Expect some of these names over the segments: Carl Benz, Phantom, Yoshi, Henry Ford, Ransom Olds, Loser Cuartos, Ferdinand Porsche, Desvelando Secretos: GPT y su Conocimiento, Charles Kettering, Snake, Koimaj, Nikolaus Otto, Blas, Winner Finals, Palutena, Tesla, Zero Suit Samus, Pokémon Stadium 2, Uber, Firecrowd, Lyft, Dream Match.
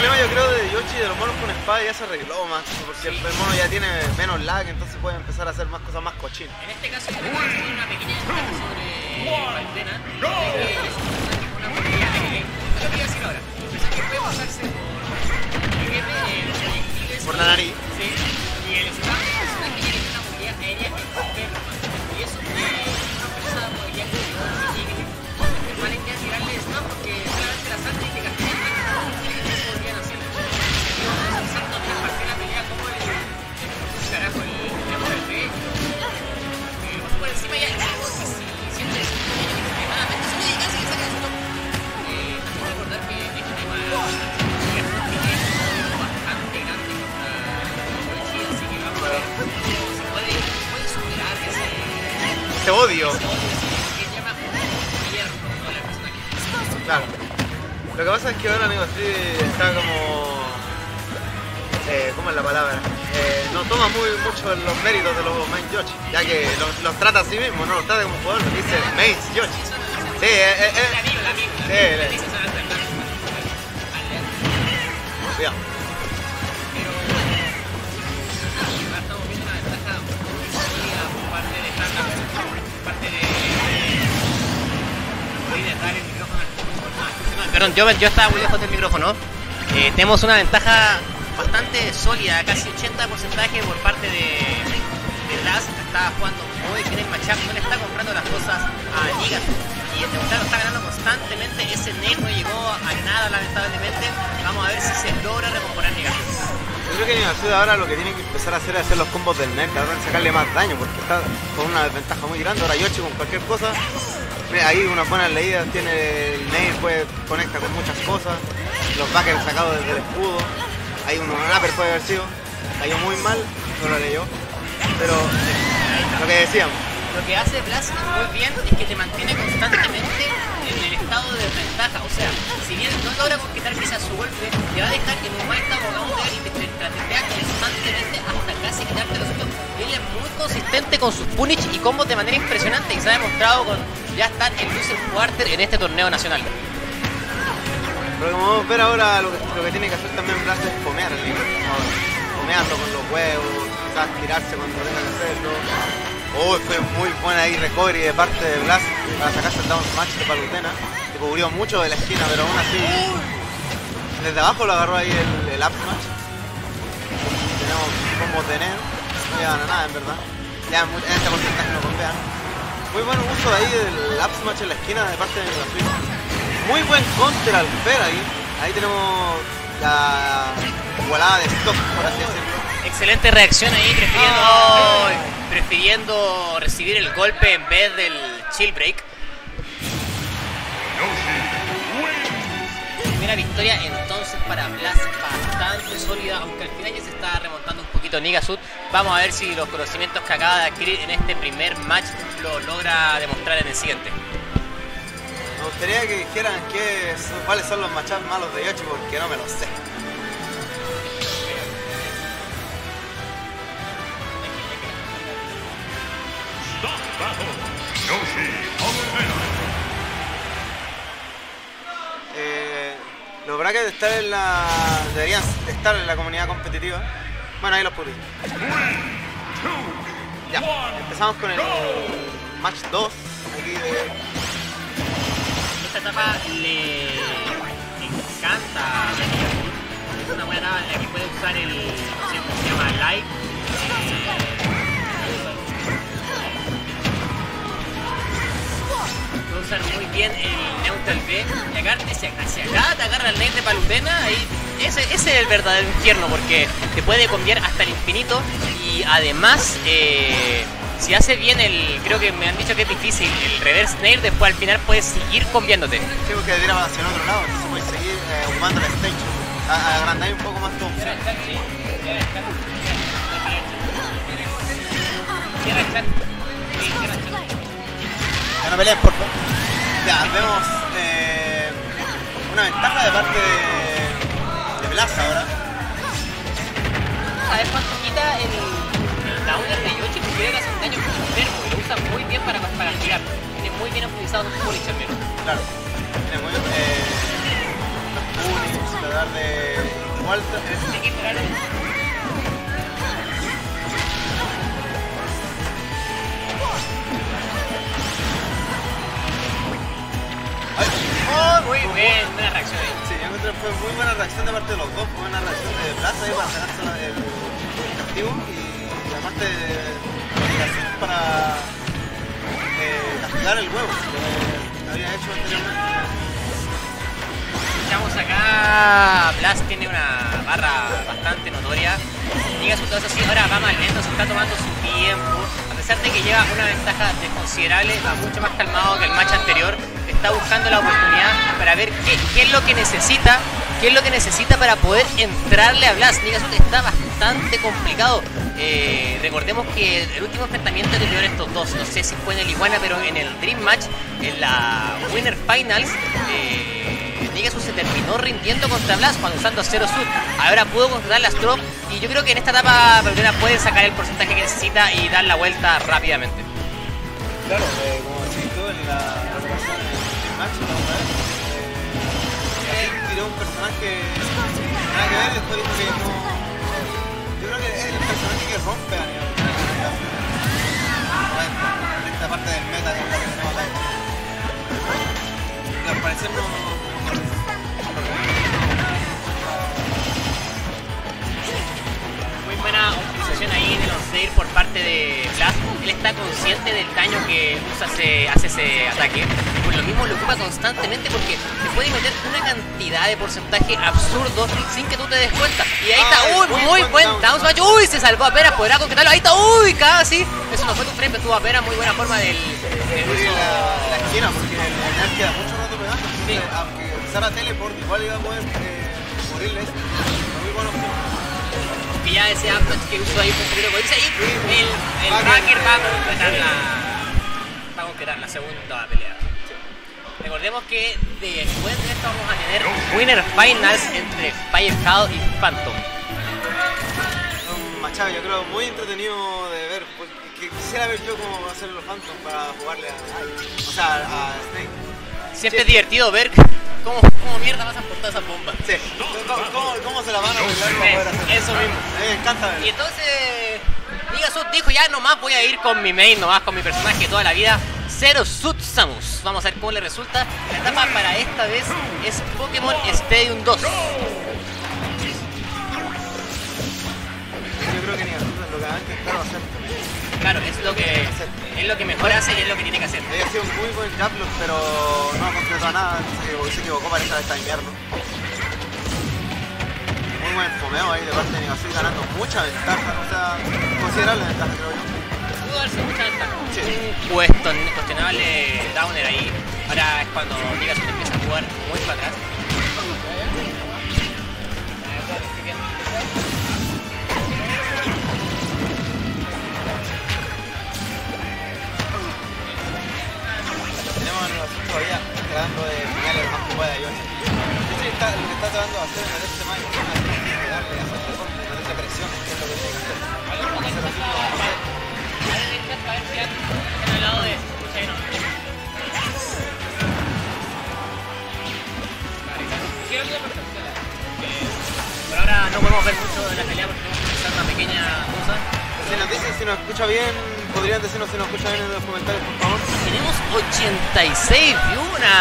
problema, yo creo, de Yoshi de los monos con espada ya se arregló más, porque sí, el mono ya tiene menos lag, entonces puede empezar a hacer más cosas más cochinas. En este caso, yo creo que es una pequeña descarga sobre Palutena, una oportunidad de que, lo voy a decir ahora, que puede pasarse por la nariz. Sí, y el spam es una que tiene una movilidad aérea externa, y eso es una pesada movilidad que permanente a tirarle spam, porque solamente la salta y te castigan no podrían hacerlo. Entonces, usando tres partes de la pelea, como el carajo, el tema del rey, por encima ya el carajo, si sientes extremadamente, solo y casi le saca el stop. También recordar que este tema es bastante grande contra la policía, así que vamos a ver si puede superar ese odio. Claro. Lo que pasa es que ahora Nego Street está como... ¿cómo es la palabra? No toma mucho los méritos de los Main Yoshi, ya que los trata a sí mismo, no los trata como un jugador, le dice Main Yoshi. Sí, cuidado. Perdón, yo estaba muy lejos del micrófono. Tenemos una ventaja bastante sólida, casi 80% por parte de Blas, que está jugando muy bien el matchup, no le está comprando las cosas a Liga. Y este Blas lo está ganando constantemente, ese Snake no llegó a nada lamentablemente. Vamos a ver si se logra recomponer Liga. Yo creo que Nigazuda ahora lo que tiene que empezar a hacer es hacer los combos del Nerd, ahora sacarle más daño, porque está con una desventaja muy grande. Ahora Yoshi con cualquier cosa, ahí unas buenas leídas tiene el Nail, pues conecta con muchas cosas, los backers sacados desde el escudo, hay un rapper puede haber sido, cayó muy mal, no lo leyó, pero lo que decíamos. Lo que hace Blas muy bien es que te mantiene constantemente en el estado de desventaja, o sea, si bien no logra conquistar quizás su golpe, te va a dejar en un mal abogado y te tratetea constantemente hasta casi quitarte los puntos. Él es muy consistente con sus punish y combos de manera impresionante y se ha demostrado con... ya están en Loser Cuartos en este torneo nacional. Pero como vamos a ver ahora, lo que tiene que hacer también Blas es comer, comeando con los huevos, quizás tirarse cuando tenga que hacerlo. Oh, fue muy buena ahí recovery de parte de Blas para sacarse el down smash de Palutena, que cubrió mucho de la esquina, pero aún así desde abajo lo agarró ahí el up smash. Tenemos combos de enero, no llevan a nada en verdad, ya en este porcentaje no convean. Muy buen uso ahí del up smash en la esquina de parte de la suite. Muy buen counter al Fer ahí. Ahí tenemos la igualada de stock, por así decirlo. Excelente reacción ahí, prefiriendo recibir el golpe en vez del chill break. Primera victoria entonces para Blas, bastante sólida, aunque al final ya se está remontando un poquito Niga Sud. Vamos a ver si los conocimientos que acaba de adquirir en este primer match lo logra demostrar en el siguiente. Me gustaría que dijeran cuáles son los matchups malos de Yoshi, porque no me los sé. Los brackets deberían estar en la comunidad competitiva. Bueno, ahí los publico. Ya, empezamos con el match 2. Aquí esta etapa le encanta a Yoshi. Es una buena etapa en la que puede usar el... no sé cómo se llama, Live. Puede usar muy bien el neutral B. Y hacia acá te agarra el Live de Palutena. Ahí ese es el verdadero infierno, porque te puede cambiar hasta el infinito. Y además, si hace bien creo que me han dicho que es difícil, el reverse nail, después al final puedes seguir conviándote. Sí, porque te tiras hacia el otro lado, entonces puedes seguir jugando el stage, agrandar un poco más tu opción. Ya no peleen, por favor. Ya, vemos una ventaja de parte de Blas ahora. A ver cuánto quita el downer de Yoshi, porque le hace un daño muy enfermo y lo usa muy bien para tirar. Tiene muy bien utilizado los pulis al menos. Claro, tiene muy bien los pulis, tratar de muerto. ¡Oh, muy buena reacción! Sí, yo encuentro fue muy buena reacción de parte de los dos. Fue buena reacción de Blas ahí para sacarse el castigo y aparte para castigar el huevo que había hecho anteriormente. Estamos acá. Blas tiene una barra bastante notoria. Llega su tazo así, ahora va más lento, se está tomando su tiempo. A pesar de que lleva una ventaja desconsiderable, va mucho más calmado que el match anterior. Está buscando la oportunidad para ver qué es lo que necesita. ¿Qué es lo que necesita para poder entrarle a Blas? Zero Suit está bastante complicado. Recordemos que el último enfrentamiento que tuvieron estos dos, no sé si fue en el Iguana, pero en el Dream Match, en la Winner Finals, Zero Suit se terminó rindiendo contra Blas cuando usando Zero Suit. Ahora pudo controlar las Trop y yo creo que en esta etapa Palutena puede sacar el porcentaje que necesita y dar la vuelta rápidamente. Claro, como decís tú en la recuperación del Dream Match, un personaje nada que ver, después dijo que no. Yo creo que es el personaje que rompe a nivel de esta parte del meta que tenemos acá. Y al parecer no. Muy buena utilización ahí de los Seir por parte de Blas. Él está consciente del daño que hace ese ataque. Por lo mismo lo ocupa constantemente porque te puede meter una cantidad de porcentaje absurdo sin que tú te des cuenta. Y ahí está, muy buen down smash. Uy, se salvó apenas, podrá concretarlo. Ahí está, uy, casi. Eso no fue tu frame, estuvo apenas. Muy buena forma del uso de la esquina, porque el final queda mucho rato pegando. Sí. Aunque usara teleport, igual iba a poder morirle. Muy buena opción. Que ya ese update que usó ahí fue un poquito coherente y el hacker va a concretar la segunda pelea. Recordemos que después de esto vamos a tener Winner Finals entre Firecrowd y Phantom. Un machado, yo creo, muy entretenido de ver. Quisiera ver yo cómo va a ser los Phantom para jugarle a Snake. Siempre es divertido ver cómo mierda vas a portar esas bombas. Sí. ¿Cómo se la van a poder hacer? Eso mismo. Me encanta ver. Y entonces, Zero Suit dijo, ya nomás voy a ir con mi main, nomás con mi personaje toda la vida. Zero Suit Samus. Vamos a ver cómo le resulta. La etapa para esta vez es Pokémon Stadium 2. Yo creo que ni nosotros lo que han intentado hacer. Claro, es lo que mejor hace y es lo que tiene que hacer. Había sido un muy buen jablock, pero no ha concretado nada, se equivocó para esta vez de invierno. Muy buen fomeo ahí de parte de Yoshi, ganando mucha ventaja, o sea, considerable ventaja creo yo. Pudo darse mucha ventaja. Sí. Un puesto incuestionable downer ahí. Ahora es cuando Yoshi empieza a jugar muy para atrás. Todavía tratando de pegarle lo más que pueda a Yoshi. Yoshi lo que está tratando de hacer en este match es de darle a hacer esa presión, que es lo que tiene que hacer. A ver si han hablado de Cheno. Por ahora no podemos ver mucho de la pelea porque vamos a utilizar una pequeña cosa. Si nos dicen si nos escucha bien, podrían decirnos si nos escucha bien en los comentarios, por favor. Tenemos 86 y una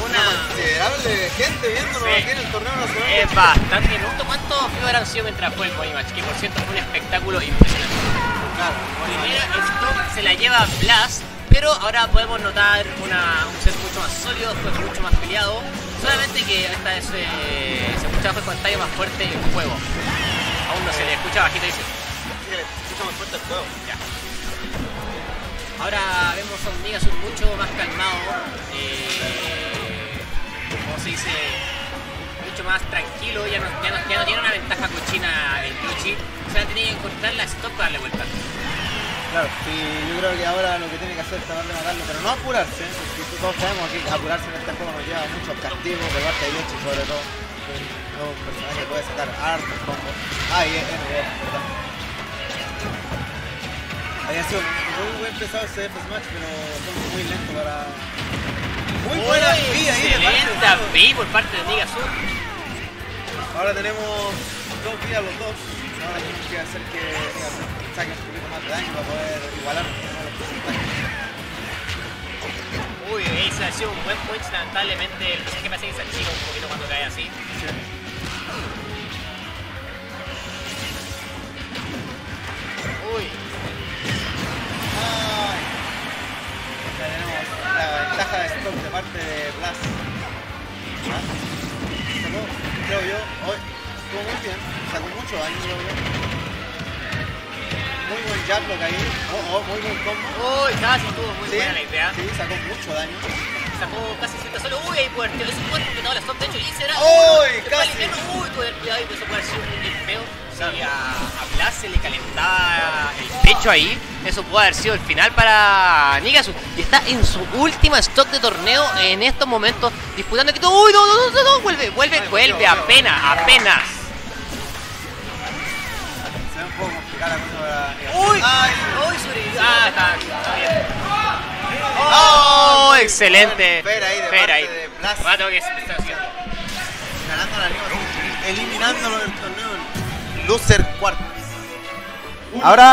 considerable gente viéndonos aquí en el torneo nacional. Es bastante. Me pregunto cuántos viewers han sido mientras fue el Koimaj, que por cierto fue un espectáculo impresionante. Claro. Primera stock se la lleva Blas, pero ahora podemos notar un set mucho más sólido, fue mucho más peleado. Solamente que esta vez se escuchaba el comentario más fuerte en el juego. Aún no se le escucha bajito, dice. Más fuerte el juego. Ya. Ahora vemos a un Zero Suit mucho más calmado, como se dice, mucho más tranquilo, ya no tiene una ventaja cochina el Yoshi, o sea, tiene que encontrar la stop para darle vuelta. Claro, y yo creo que ahora lo que tiene que hacer es tratar de matarlo, pero no apurarse, porque todos sabemos que apurarse en este juego nos lleva muchos castigos por parte de Yoshi, sobre todo, es un personaje que puede sacar hartos combos. ¿Verdad? Había sido muy buen pesado ese F-Smash, pero fue muy lento para... Muy buena B ahí de parte de Zero Suit. Excelente B por parte de Zero Suit. Ahora tenemos 2 vidas los dos. Ahora tenemos que hacer que saquen un poquito más de daño para poder igualar. Uy, ese ha sido un buen punch, lamentablemente. El personaje parece que se achica un poquito cuando cae así. Sí. Uy. Ay. Ya tenemos la ventaja de stop de parte de Blas. Creo yo, hoy estuvo muy bien, sacó mucho daño, creo yo. Muy buen jab lo que hay, muy buen combo. Uy, casi estuvo muy buena la idea. Sí, sacó mucho daño. Sacó casi 100 solo, uy, ahí puerto, eso fue no, la stop de hecho, y será. Uy, casi. Uy, poder cuidado, y eso puede ser un feo. Si a Blas se le calentaba el pecho ahí, eso puede haber sido el final para Nigasu. Y está en su última stock de torneo en estos momentos, disputando aquí todo. ¡Uy, no! Vuelve, apenas. Se ve un poco complicada la cosa. ¡Uy! ¡Uy, sobrevivió! ¡Ah, está bien! ¡Oh, excelente! Espera ahí. Mato que se está haciendo. Ganando la liga, eliminándolo del torneo. Loser Cuartos. Ahora...